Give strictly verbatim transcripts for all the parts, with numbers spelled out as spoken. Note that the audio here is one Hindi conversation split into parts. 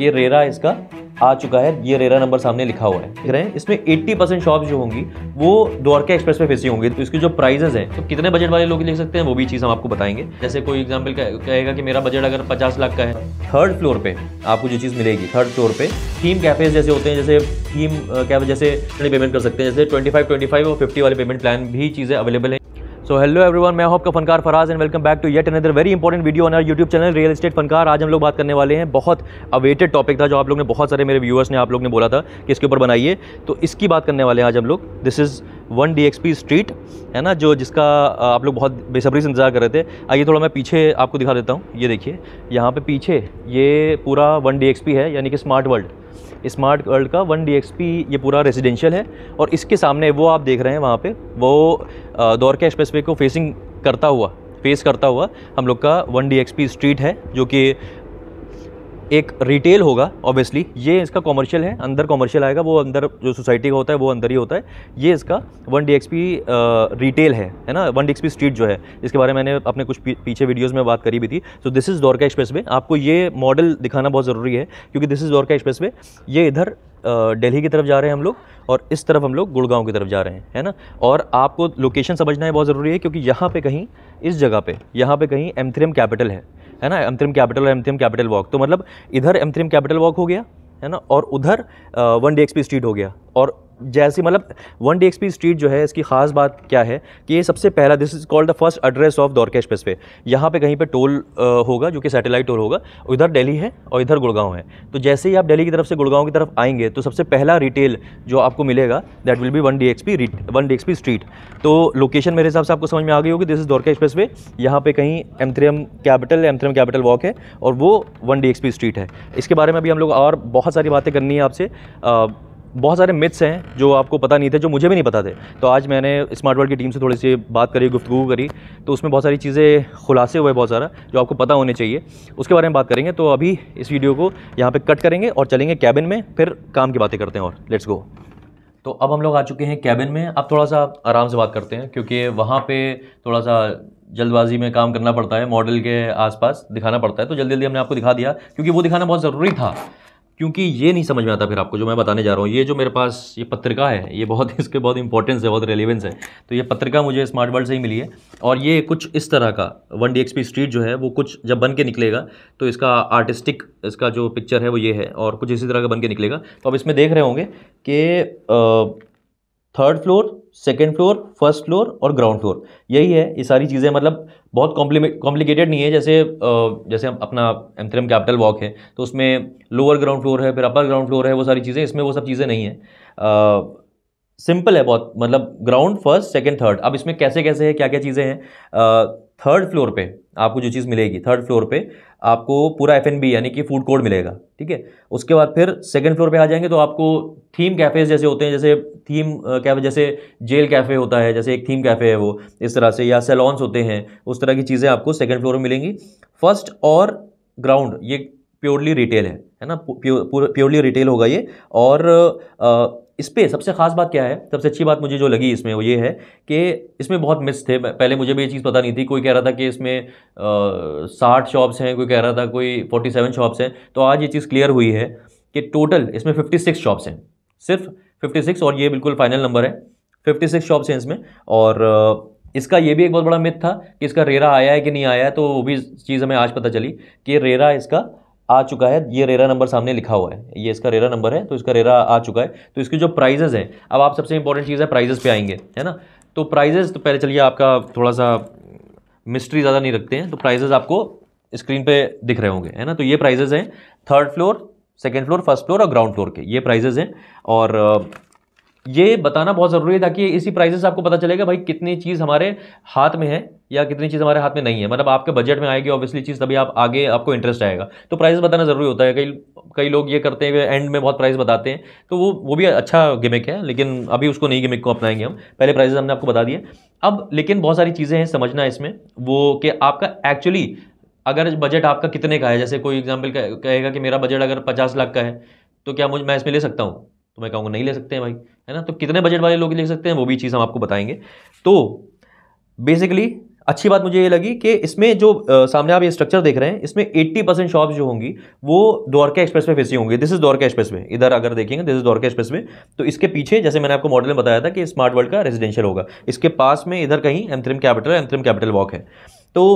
ये रेरा इसका आ चुका है, ये रेरा नंबर सामने लिखा हुआ है, देख रहे हैं। इसमें अस्सी परसेंट शॉप्स जो होंगी वो द्वारका एक्सप्रेस पे फेंसी होंगी। तो इसके जो प्राइजेस हैं, तो कितने बजट वाले लोग ले सकते हैं वो भी चीज़ हम आपको बताएंगे। जैसे कोई एग्जाम्पल कहेगा कि मेरा बजट अगर पचास लाख का है, थर्ड फ्लोर पे आपको जो चीज़ मिलेगी, थर्ड फ्लोर पे थीम कैफेज जैसे होते हैं, जैसे थीम कैफे जैसे पेमेंट कर सकते हैं, जैसे ट्वेंटी फाइव ट्वेंटी फाइव और फिफ्टी वाले पेमेंट प्लान भी चीज़ें अवेलेबल है। सो हेलो एवरीवन, मैं हूं आपका फनकार Faraz and welcome back to yet another very important video on our YouTube channel real estate फनकार। आज हम लोग बात करने वाले हैं, बहुत अवेटेड टॉपिक था जो आप लोग ने, बहुत सारे मेरे व्यूअर्स ने आप लोग ने बोला था कि इसके ऊपर बनाइए, तो इसकी बात करने वाले हैं आज हम लोग। This is one D X P street है ना, जो जिसका आप लोग बहुत बेसब्री से इंतजार कर रहे थे। आइए थोड़ा मैं पीछे आपको दिखा देता हूँ, ये देखिए यहाँ पर पीछे ये पूरा वन डी एक्स पी है, यानी कि स्मार्ट वर्ल्ड स्मार्ट वर्ल्ड का वन डी एक्स पी ये पूरा रेजिडेंशियल है। और इसके सामने वो आप देख रहे हैं वहाँ पे वो द्वारका एक्सप्रेसवे को फेसिंग करता हुआ फेस करता हुआ हम लोग का one D X P street है, जो कि एक रिटेल होगा ऑब्वियसली। ये इसका कॉमर्शियल है, अंदर कॉमर्शियल आएगा, वो अंदर जो सोसाइटी का होता है वो अंदर ही होता है। ये इसका one D X P retail है है ना, one D X P street जो है, इसके बारे में मैंने अपने कुछ पीछे वीडियोस में बात करी भी थी। So this is Dwarka expressway. आपको ये मॉडल दिखाना बहुत ज़रूरी है क्योंकि दिस इज़ द्वारका एक्सप्रेसवे। ये इधर दिल्ली की तरफ जा रहे हैं हम लोग और इस तरफ हम लोग गुड़गांव की तरफ जा रहे हैं, है ना। और आपको लोकेशन समझना है बहुत ज़रूरी है क्योंकि यहाँ पे कहीं इस जगह पे यहाँ पे कहीं एम थ्री एम कैपिटल है, है ना, एम थ्री एम कैपिटल और M three M capital walk. तो मतलब इधर M three M capital walk हो गया, है ना, और उधर one D X P street हो गया। और जैसे मतलब one D X P street जो है, इसकी खास बात क्या है कि ये सबसे पहला, this is called the first address of Dwarka express पे। यहाँ पे कहीं पे टोल होगा जो कि सैटेलाइट टोल होगा, इधर दिल्ली है और इधर गुड़गांव है। तो जैसे ही आप दिल्ली की तरफ से गुड़गांव की तरफ आएंगे तो सबसे पहला रिटेल जो आपको मिलेगा that will be one D X P one D X P street. तो लोकेशन मेरे हिसाब से आपको समझ में आ गई होगी, दिस इज़ द्वारका एक्सप्रेस पे, यहाँ पर कहीं M three M capital M three M capital walk है और वो one D X P street है। इसके बारे में भी हम लोग और बहुत सारी बातें करनी है आपसे। बहुत सारे मिथ्स हैं जो आपको पता नहीं थे, जो मुझे भी नहीं पता थे। तो आज मैंने स्मार्ट वर्ल्ड की टीम से थोड़ी सी बात करी, गुफ्तगू करी, तो उसमें बहुत सारी चीज़ें खुलासे हुए, बहुत सारा जो आपको पता होने चाहिए उसके बारे में बात करेंगे। तो अभी इस वीडियो को यहाँ पे कट करेंगे और चलेंगे कैबिन में, फिर काम की बातें करते हैं और लेट्स गो। तो अब हम लोग आ चुके हैं कैबिन में। अब थोड़ा सा आराम से बात करते हैं क्योंकि वहाँ पर थोड़ा सा जल्दबाजी में काम करना पड़ता है, मॉडल के आसपास दिखाना पड़ता है। तो जल्दी जल्दी हमने आपको दिखा दिया क्योंकि वो दिखाना बहुत ज़रूरी था, क्योंकि ये नहीं समझ में आता फिर आपको जो मैं बताने जा रहा हूँ। ये जो मेरे पास ये पत्रिका है, ये बहुत, इसके बहुत इंपॉर्टेंस है, बहुत रेलेवेंस है। तो ये पत्रिका मुझे स्मार्ट वर्ल्ड से ही मिली है और ये कुछ इस तरह का one D X P street जो है वो कुछ जब बन के निकलेगा तो इसका आर्टिस्टिक, इसका जो पिक्चर है वो ये है और कुछ इसी तरह का बन के निकलेगा। तो आप इसमें देख रहे होंगे कि third floor, second floor, first floor और ग्राउंड फ्लोर, यही है ये सारी चीज़ें। मतलब बहुत कॉम्प्लिकेटेड नहीं है, जैसे जैसे अपना M three M capital walk है तो उसमें लोअर ग्राउंड फ्लोर है, फिर अपर ग्राउंड फ्लोर है, वो सारी चीज़ें। इसमें वो सब चीज़ें नहीं है, सिंपल है बहुत। मतलब ग्राउंड, फर्स्ट, सेकेंड, थर्ड। अब इसमें कैसे कैसे है, क्या क्या चीज़ें हैं। थर्ड फ्लोर पे आपको जो चीज़ मिलेगी, थर्ड फ्लोर पे आपको पूरा एफ एन बी यानी कि फूड कोर्ट मिलेगा, ठीक है। उसके बाद फिर सेकंड फ्लोर पे आ जाएंगे तो आपको थीम कैफेज जैसे होते हैं, जैसे थीम कैफे, जैसे जेल कैफ़े होता है, जैसे एक थीम कैफ़े है वो इस तरह से, या सैलॉन्स होते हैं, उस तरह की चीज़ें आपको सेकेंड फ्लोर में मिलेंगी। फर्स्ट और ग्राउंड ये प्योरली रिटेल है, है ना, प्योरली रिटेल होगा ये। और आ, इस पे सबसे खास बात क्या है, सबसे अच्छी बात मुझे जो लगी इसमें वो ये है कि इसमें बहुत मिस थे, पहले मुझे भी ये चीज़ पता नहीं थी। कोई कह रहा था कि इसमें साठ शॉप्स हैं, कोई कह रहा था कोई फोर्टी सेवन शॉप्स हैं। तो आज ये चीज़ क्लियर हुई है कि टोटल इसमें फिफ्टी सिक्स शॉप्स हैं, सिर्फ फिफ्टी सिक्स, और ये बिल्कुल फाइनल नंबर है, फिफ्टी सिक्स शॉप्स हैं इसमें। और इसका ये भी एक बहुत बड़ा मिथ था कि इसका रेरा आया है कि नहीं आया है, तो वो भी चीज़ हमें आज पता चली कि रेरा इसका आ चुका है। ये रेरा नंबर सामने लिखा हुआ है, ये इसका रेरा नंबर है, तो इसका रेरा आ चुका है। तो इसके जो प्राइजेस हैं, अब आप सबसे इंपॉर्टेंट चीज़ है प्राइजेस पे आएंगे, है ना। तो प्राइजेस तो पहले चलिए आपका थोड़ा सा मिस्ट्री ज़्यादा नहीं रखते हैं, तो प्राइजेस आपको स्क्रीन पे दिख रहे होंगे, है ना। तो ये प्राइजेस हैं third floor, second floor, first floor और ग्राउंड फ्लोर के, ये प्राइजेस हैं। और ये बताना बहुत ज़रूरी है ताकि इसी प्राइजेस आपको पता चलेगा भाई कितनी चीज़ हमारे हाथ में है या कितनी चीज़ हमारे हाथ में नहीं है। मतलब आपके बजट में आएगी ऑब्वियसली चीज़, तभी आप आगे आपको इंटरेस्ट आएगा। तो प्राइस बताना ज़रूरी होता है। कई कई लोग ये करते हैं एंड में बहुत प्राइस बताते हैं, तो वो वो भी अच्छा गिमिक है, लेकिन अभी उसको नहीं गिमिक को अपनाएंगे हम। पहले प्राइजेस हमने आपको बता दिए। अब लेकिन बहुत सारी चीज़ें हैं समझना इसमें, वो कि आपका एक्चुअली अगर बजट आपका कितने का है। जैसे कोई एग्जाम्पल कहेगा कि मेरा बजट अगर पचास लाख का है तो क्या मुझे मैं इसमें ले सकता हूँ, तो मैं कहूँगा नहीं ले सकते हैं भाई, है ना। तो कितने बजट वाले लोग ले सकते हैं वो भी चीज़ हम आपको बताएंगे। तो बेसिकली अच्छी बात मुझे ये लगी कि इसमें जो आ, सामने आप ये स्ट्रक्चर देख रहे हैं, इसमें अस्सी परसेंट शॉप्स जो होंगी वो द्वारका एक्सप्रेस वे फेसिंग होंगी। This is Dwarka express way, इधर अगर देखेंगे this is Dwarka express way. तो इसके पीछे जैसे मैंने आपको मॉडल में बताया था कि स्मार्ट वर्ल्ड का रेजिडेंशियल होगा, इसके पास में इधर कहीं M three M capital M three M capital walk है। तो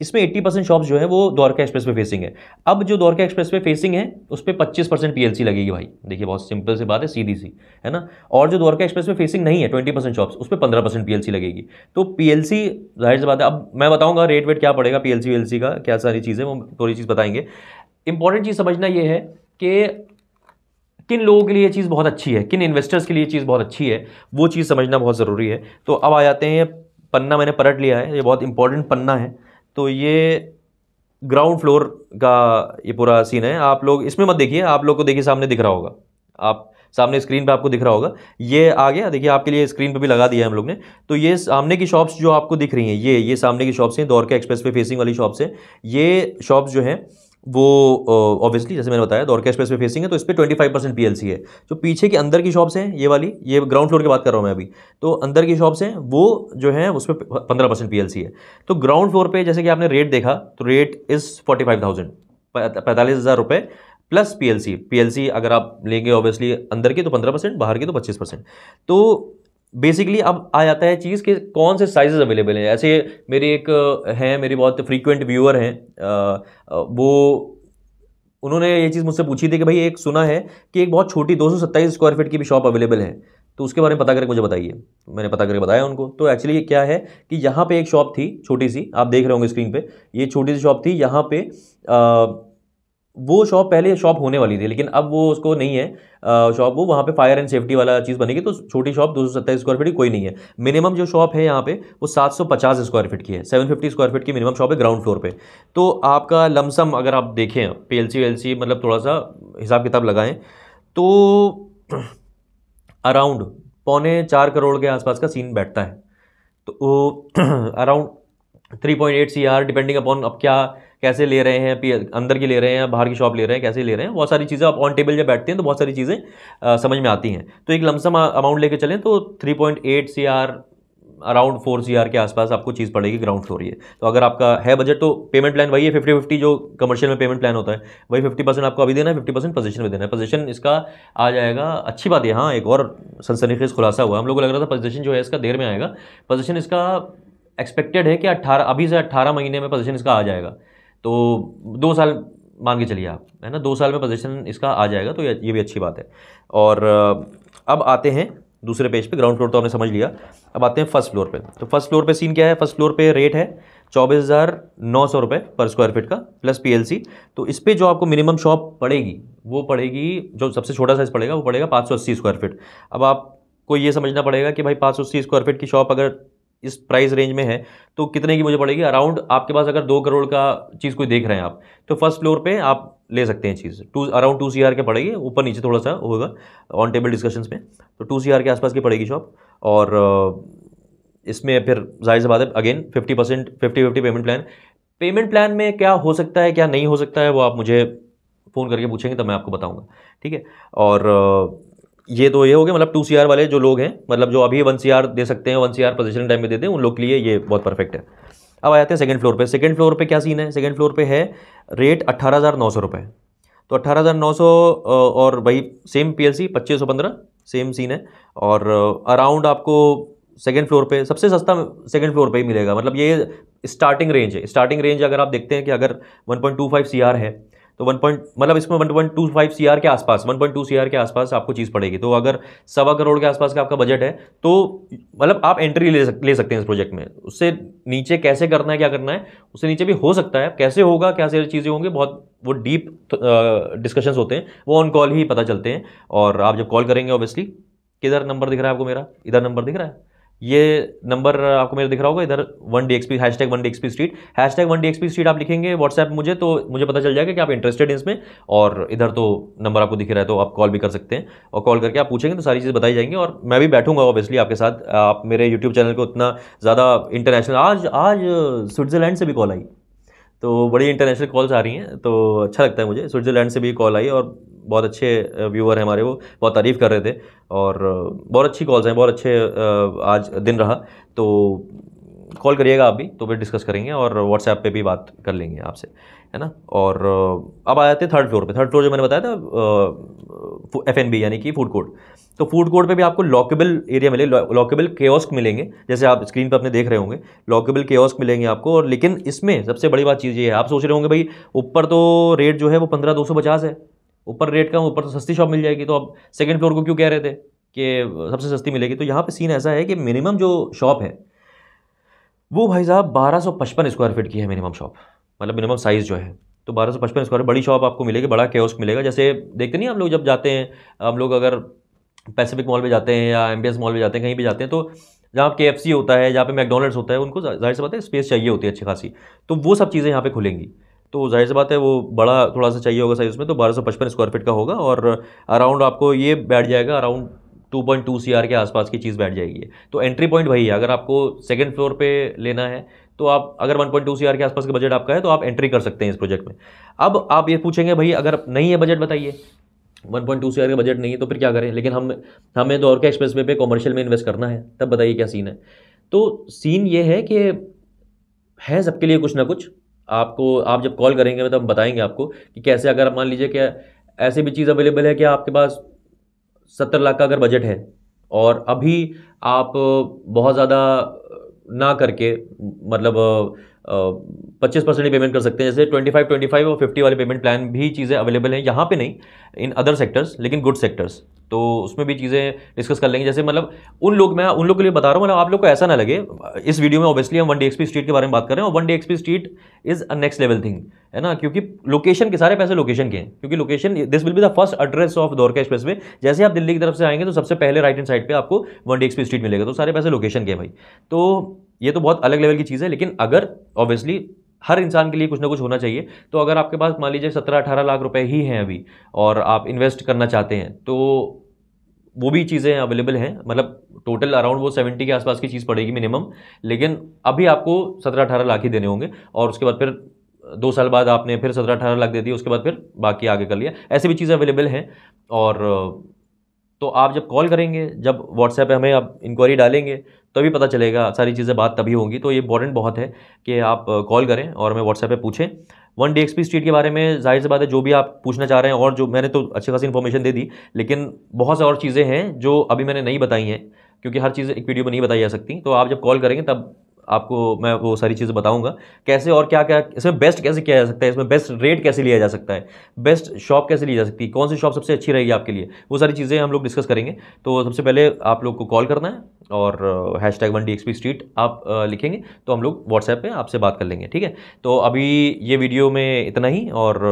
इसमें अस्सी परसेंट शॉप्स जो है वो द्वारका एक्सप्रेस पे फेसिंग है। अब जो द्वारका एक्सप्रेस पे फेसिंग है उस पर पच्चीस परसेंट पीएलसी लगेगी। भाई देखिए बहुत सिंपल सी बात है, सीधी सी है ना। और जो द्वारका एक्सप्रेस पे फेसिंग नहीं है बीस परसेंट शॉप्स, उस पर पंद्रह परसेंट पीएलसी लगेगी। तो पीएलसी जाहिर सी बात है, अब मैं बताऊंगा रेट वेट क्या पड़ेगा पीएलसी वीएलसी का, क्या सारी चीज़ें वो थोड़ी चीज़ बताएंगे। इंपॉर्टेंट चीज़ समझना ये है कि किन लोगों के लिए ये चीज़ बहुत अच्छी है, किन इन्वेस्टर्स के लिए चीज़ बहुत अच्छी है, वो चीज़ समझना बहुत ज़रूरी है। तो अब आ जाते हैं, पन्ना मैंने पलट लिया है, ये बहुत इंपॉर्टेंट पन्ना है। तो ये ग्राउंड फ्लोर का ये पूरा सीन है। आप लोग इसमें मत देखिए, आप लोग को देखिए सामने दिख रहा होगा, आप सामने स्क्रीन पे आपको दिख रहा होगा, ये आ गया देखिए आपके लिए स्क्रीन पे भी लगा दिया है हम लोग ने। तो ये सामने की शॉप्स जो आपको दिख रही हैं, ये ये सामने की शॉप्स हैं द्वारका एक्सप्रेस पे फेसिंग वाली शॉप्स हैं। ये शॉप्स जो हैं वो ऑब्वियसली जैसे मैंने बताया द्वारका एक्सप्रेस पे फेसिंग है, तो इस पर twenty five percent P L C है। जो पीछे के अंदर की शॉप्स हैं ये वाली, ये ग्राउंड फ्लोर की बात कर रहा हूँ मैं अभी, तो अंदर की शॉप्स हैं वो जो है उस पर पंद्रह परसेंट पी एल सी है। तो ग्राउंड फ्लोर पे जैसे कि आपने रेट देखा, तो rate is forty five thousand पैंतालीस हज़ार रुपये plus P L C. P L C अगर आप लेंगे ऑब्वियसली अंदर की तो पंद्रह परसेंट, बाहर की तो पच्चीस परसेंट। तो बेसिकली अब आ जाता है चीज़ कि कौन से साइजेस अवेलेबल हैं। ऐसे मेरे एक हैं, मेरी बहुत फ्रीक्वेंट व्यूअर हैं, वो उन्होंने ये चीज़ मुझसे पूछी थी कि भाई एक सुना है कि एक बहुत छोटी दो सौ सत्ताईस स्क्वायर फीट की भी शॉप अवेलेबल है, तो उसके बारे में पता करके मुझे बताइए। मैंने पता करके बताया उनको। तो एक्चुअली क्या है कि यहाँ पे एक शॉप थी छोटी सी, आप देख रहे होंगे स्क्रीन पर, ये छोटी सी शॉप थी। यहाँ पर वो शॉप पहले शॉप होने वाली थी, लेकिन अब वो उसको नहीं है शॉप, वो वहाँ पे फायर एंड सेफ्टी वाला चीज़ बनेगी। तो छोटी शॉप दो सौ सत्ताईस स्क्वायर फीट की कोई नहीं है। मिनिमम जो शॉप है यहाँ पे वो सात सौ पचास स्क्वायर फीट की है, सात सौ पचास स्क्वायर फीट की मिनिमम शॉप है ग्राउंड फ्लोर पे। तो आपका लमसम अगर आप देखें P L C V L C मतलब थोड़ा सा हिसाब किताब लगाएँ तो अराउंड पौने चार करोड़ के आसपास का सीन बैठता है। तो around three point eight C R depending upon अब क्या कैसे ले रहे हैं, पी अंदर की ले रहे हैं, बाहर की शॉप ले रहे हैं, कैसे ले रहे हैं, बहुत सारी चीज़ें आप ऑन टेबल जब बैठते हैं तो बहुत सारी चीज़ें समझ में आती हैं। तो एक लमसम अमाउंट लेके चलें तो three point eight C R around four C R के आसपास आपको चीज़ पड़ेगी ग्राउंड फ्लोर। ये तो अगर आपका है बजट तो पेमेंट प्लान वही है फिफ्टी फिफ्टी, जो कमर्शियल में पेमेंट प्लान होता है वही फिफ्टी परसेंट आपको अभी देना है, फिफ्टी परसेंट पोजीशन में देना है। पोजीशन इसका आ जाएगा, अच्छी बात है। हाँ, एक और सनसनीखेज खुलासा हुआ, हम लोग को लग रहा था पोजीशन जो है इसका देर में आएगा। पोजीशन इसका एक्सपेक्टेड है कि अट्ठारह अभी से अट्ठारह महीने में पोजीशन इसका आ जाएगा। तो दो साल मान के चलिए आप, है ना, दो साल में पोजीशन इसका आ जाएगा। तो ये भी अच्छी बात है। और अब आते हैं दूसरे पेज पे, ग्राउंड फ्लोर तो हमने समझ लिया। अब आते हैं फर्स्ट फ्लोर पे। तो फर्स्ट फ्लोर पे सीन क्या है, फर्स्ट फ्लोर पे रेट है चौबीस हज़ार नौ सौ रुपये पर स्क्वायर फीट का प्लस पीएलसी। तो इस पे जो आपको मिनिमम शॉप पड़ेगी वो पड़ेगी, जो सबसे छोटा साइज पड़ेगा वो पड़ेगा पाँच सौ अस्सी स्क्वायर फीट। अब आपको ये समझना पड़ेगा कि भाई पाँच सौ अस्सी स्क्वायर फीट की शॉप अगर इस प्राइस रेंज में है तो कितने की मुझे पड़ेगी। अराउंड आपके पास अगर दो करोड़ का चीज़ कोई देख रहे हैं आप तो फर्स्ट फ्लोर पे आप ले सकते हैं चीज़, two around two C R के पड़ेगी, ऊपर नीचे थोड़ा सा होगा ऑन टेबल डिस्कशंस में। तो टू सी आर के आसपास की पड़ेगी शॉप। और इसमें फिर जाहिर सी बात है again fifty percent fifty fifty payment plan. Payment plan में क्या हो सकता है क्या नहीं हो सकता है वो आप मुझे फ़ोन करके पूछेंगे तो मैं आपको बताऊँगा, ठीक है। और ये तो ये हो गया, मतलब टू सी आर वाले जो लोग हैं, मतलब जो अभी वन सी आर दे सकते हैं, one C R possession time में देते हैं, उन लोग के लिए ये बहुत परफेक्ट है। अब आ जाते हैं सेकंड फ्लोर पे। सेकंड फ्लोर पे क्या सीन है, सेकंड फ्लोर पे है रेट अट्ठारह हज़ार नौ सौ रुपये। तो अट्ठारह हज़ार नौ सौ और वही सेम पी एल सी पच्चीस सौ पंद्रह सेम सीन है। और अराउंड आपको सेकेंड फ्लोर पे सबसे सस्ता सेकेंड फ्लोर पे ही मिलेगा, मतलब ये स्टार्टिंग रेंज है। स्टार्टिंग रेंज अगर आप देखते हैं कि अगर one point two five C R है तो वन पॉइंट मतलब इसमें one point two five C R के आसपास one point two C R के आसपास आपको चीज़ पड़ेगी। तो अगर सवा करोड़ के आसपास का आपका बजट है तो मतलब आप एंट्री ले सक, ले सकते हैं इस प्रोजेक्ट में। उससे नीचे कैसे करना है, क्या करना है, उससे नीचे भी हो सकता है, कैसे होगा, क्या सारी चीज़ें होंगी, बहुत वो डीप डिस्कशंस होते हैं, वो ऑन कॉल ही पता चलते हैं। और आप जब कॉल करेंगे ऑब्वियसली, किधर नंबर दिख रहा है आपको मेरा, इधर नंबर दिख रहा है, ये नंबर आपको मेरा दिख रहा होगा, इधर one D X P hash tag one D X P street hash tag one D X P street आप लिखेंगे व्हाट्सएप मुझे तो मुझे पता चल जाएगा कि आप इंटरेस्टेड हैं इसमें। और इधर तो नंबर आपको दिख रहा है तो आप कॉल भी कर सकते हैं, और कॉल करके आप पूछेंगे तो सारी चीज़ें बताई जाएंगी। और मैं भी बैठूंगा ऑब्वियसली आपके साथ। आप मेरे यूट्यूब चैनल को इतना ज़्यादा इंटरनेशनल, आज आज स्विट्ज़रलैंड से भी कॉल आई, तो बड़ी इंटरनेशनल कॉल्स आ रही हैं, तो अच्छा लगता है मुझे। स्विट्ज़रलैंड से भी कॉल आई और बहुत अच्छे व्यूअर हैं हमारे, वो बहुत तारीफ़ कर रहे थे और बहुत अच्छी कॉल्स हैं, बहुत अच्छे आज दिन रहा। तो कॉल करिएगा आप भी, तो फिर डिस्कस करेंगे और व्हाट्सएप पे भी बात कर लेंगे आपसे, है ना। और अब आ जाते हैं थर्ड फ्लोर पे। थर्ड फ्लोर जो मैंने बताया था एफ एन बी यानी कि फूड कोर्ट, तो फूड कोर्ट पे भी आपको लॉकेबल एरिया मिले, लॉकेबल कियोस्क मिलेंगे, जैसे आप स्क्रीन पर अपने देख रहे होंगे लॉकेबल कियोस्क मिलेंगे आपको। और लेकिन इसमें सबसे बड़ी बात चीज़ ये है, आप सोच रहे होंगे भाई ऊपर तो रेट जो है वो पंद्रह दो सौ पचास है, ऊपर रेट कम, ऊपर तो सस्ती शॉप मिल जाएगी, तो आप सेकेंड फ्लोर को क्यों कह रहे थे कि सबसे सस्ती मिलेगी। तो यहाँ पे सीन ऐसा है कि मिनिमम जो शॉप है वो भाई साहब बारह सौ पचपन स्क्वायर फीट की है मिनिमम शॉप, मतलब मिनिमम साइज़ जो है, तो बारह सौ पचपन स्क्वायर बड़ी शॉप आपको मिलेगी, बड़ा कियोस्क मिलेगा। जैसे देखते नहीं हम लोग जब जाते हैं, हम लोग अगर पैसिफिक मॉल पे जाते हैं या एम बी एस मॉल पे जाते हैं, कहीं भी जाते हैं, तो जहाँ के एफ सी होता है, जहाँ पे मैकडोनल्ड्स होता है, उनको जाहिर सी बात है स्पेस चाहिए होती है अच्छी खासी, तो वो सब चीज़ें यहाँ पे खुलेंगी, तो जाहिर सी बात है वो बड़ा थोड़ा सा चाहिए होगा साइज़ में, तो बारह सौ पचपन स्क्वायर फीट का होगा। और अराउंड आपको ये बैठ जाएगा around two point two CR के आसपास की चीज़ बैठ जाएगी, तो एंट्री पॉइंट वही है। अगर आपको सेकंड फ्लोर पे लेना है तो आप अगर वन पॉइंट टू सीआर के आसपास का बजट आपका है तो आप एंट्री कर सकते हैं इस प्रोजेक्ट में। अब आप ये पूछेंगे भाई अगर नहीं है बजट, बताइए वन पॉइंट टू सीआर का बजट नहीं है तो फिर क्या करें, लेकिन हम हमें द्वारका एक्सप्रेसवे पे कॉमर्शियल में इन्वेस्ट करना है, तब बताइए क्या सीन है। तो सीन ये है कि है सबके लिए कुछ ना कुछ, आपको आप जब कॉल करेंगे तो हम बताएंगे आपको कि कैसे, अगर मान लीजिए कि ऐसी भी चीज़ अवेलेबल है कि आपके पास सत्तर लाख का अगर बजट है और अभी आप बहुत ज़्यादा ना करके मतलब पच्चीस परसेंट ही पेमेंट कर सकते हैं, जैसे ट्वेंटी फाइव, ट्वेंटी फाइव और फिफ्टी वाले पेमेंट प्लान भी चीज़ें अवेलेबल हैं यहाँ पे, नहीं इन अदर सेक्टर्स लेकिन गुड सेक्टर्स, तो उसमें भी चीज़ें डिस्कस कर लेंगे। जैसे मतलब उन लोग, मैं उन लोग के लिए बता रहा हूँ, मतलब आप लोग को ऐसा ना लगे, इस वीडियो में ऑब्वियसली हम वन डी एक्सपी स्ट्रीट के बारे में बात कर रहे हैं, और one D XP street is a next level thing, है ना, क्योंकि लोकेशन के सारे पैसे लोकेशन के हैं, क्योंकि location this will be the first address of Dwarka expressway. जैसे आप दिल्ली की तरफ से आएंगे तो सबसे पहले राइट हैंड साइड पर आपको वन डी एक्सपी स्ट्रीट मिलेगा, तो सारे पैसे लोकेशन के हैं भाई, तो ये तो बहुत अलग लेवल की चीज़ है। लेकिन अगर ऑब्वियसली हर इंसान के लिए कुछ ना कुछ होना चाहिए, तो अगर आपके पास मान लीजिए सत्रह अठारह लाख रुपए ही हैं अभी और आप इन्वेस्ट करना चाहते हैं, तो वो भी चीज़ें अवेलेबल हैं, मतलब टोटल अराउंड वो सेवेंटी के आसपास की चीज़ पड़ेगी मिनिमम, लेकिन अभी आपको सत्रह अठारह लाख ही देने होंगे, और उसके बाद फिर दो साल बाद आपने फिर सत्रह अठारह लाख दे दिए, उसके बाद फिर बाकी आगे कर लिया, ऐसी भी चीज़ें अवेलेबल हैं। और तो आप जब कॉल करेंगे, जब व्हाट्सएप पे हमें आप इंक्वायरी डालेंगे तभी पता चलेगा, सारी चीज़ें बात तभी होंगी, तो ये इंपॉर्टेंट बहुत है कि आप कॉल करें और हमें व्हाट्सएप पे पूछें वन डी एक्सपी स्ट्रीट के बारे में। जाहिर सी बात है जो भी आप पूछना चाह रहे हैं, और जो मैंने तो अच्छी खासी इन्फॉर्मेशन दे दी, लेकिन बहुत सी और चीज़ें हैं जो अभी मैंने नहीं बताई हैं, क्योंकि हर चीज़ एक वीडियो में नहीं बताई जा सकती, तो आप जब कॉल करेंगे तब आपको मैं वो सारी चीज़ें बताऊंगा, कैसे और क्या क्या इसमें बेस्ट कैसे किया जा सकता है, इसमें बेस्ट रेट कैसे लिया जा सकता है, बेस्ट शॉप कैसे ली जा सकती है, कौन सी शॉप सबसे अच्छी रहेगी आपके लिए, वो सारी चीज़ें हम लोग डिस्कस करेंगे। तो सबसे पहले आप लोग को कॉल करना है और hash tag one D XP street आप लिखेंगे तो हम लोग व्हाट्सएप पे आपसे बात कर लेंगे, ठीक है। तो अभी ये वीडियो में इतना ही, और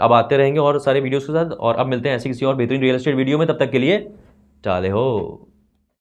अब आते रहेंगे और सारे वीडियोज़ के साथ, और अब मिलते हैं ऐसी किसी और बेहतरीन रियल एस्टेट वीडियो में, तब तक के लिए चाले हो।